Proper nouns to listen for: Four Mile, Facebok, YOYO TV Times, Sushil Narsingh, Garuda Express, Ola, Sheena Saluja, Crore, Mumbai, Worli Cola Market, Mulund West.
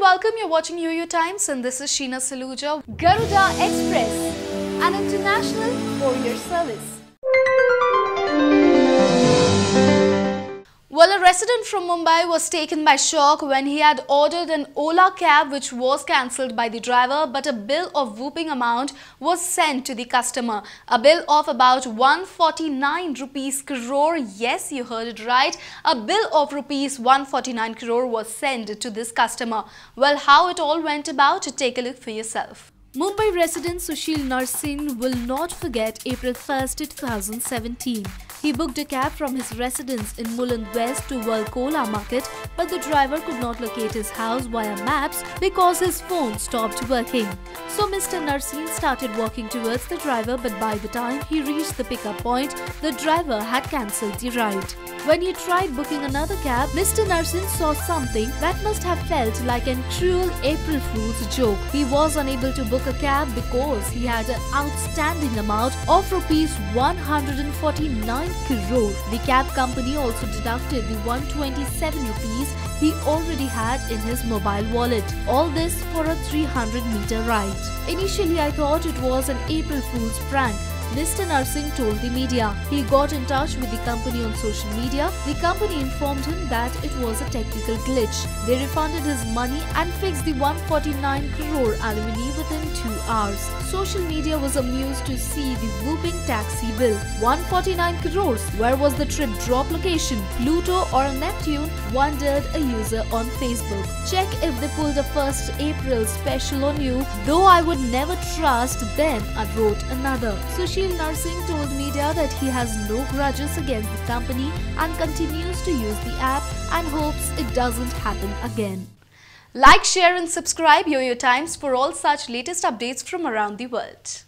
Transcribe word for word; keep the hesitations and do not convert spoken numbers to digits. and welcome. You're watching YOYO Times and this is Sheena Saluja. Garuda Express, an international courier service. Well, a resident from Mumbai was taken by shock when he had ordered an Ola cab which was cancelled by the driver, but a bill of whopping amount was sent to the customer. A bill of about one hundred forty-nine rupees crore, yes, you heard it right, a bill of rupees one hundred forty-nine crore was sent to this customer. Well, how it all went about, take a look for yourself. Mumbai resident Sushil Narsingh will not forget April first, two thousand seventeen. He booked a cab from his residence in Mulund West to Worli Cola Market, but the driver could not locate his house via maps because his phone stopped working. So Mister Narsingh started walking towards the driver, but by the time he reached the pickup point, the driver had cancelled the ride. When he tried booking another cab, Mister Narsingh saw something that must have felt like an cruel April Fool's joke. He was unable to book a cab because he had an outstanding amount of rupees one hundred forty-nine crore. The cab company also deducted the one hundred twenty-seven rupees he already had in his mobile wallet. All this for a three hundred meter ride. Initially, I thought it was an April Fool's prank, Mister Narsingh told the media. He got in touch with the company on social media. The company informed him that it was a technical glitch. They refunded his money and fixed the one hundred forty-nine crore alimony within two hours. Social media was amused to see the whooping taxi bill. one hundred forty-nine crores. Where was the trip drop location? Pluto or Neptune? Wondered a user on Facebook. Check if they pulled a first April special on you. Though I would never trust them, I wrote another. Sushil Sushil Narsingh told media that he has no grudges against the company and continues to use the app and hopes it doesn't happen again. Like, share and subscribe YOYO Times for all such latest updates from around the world.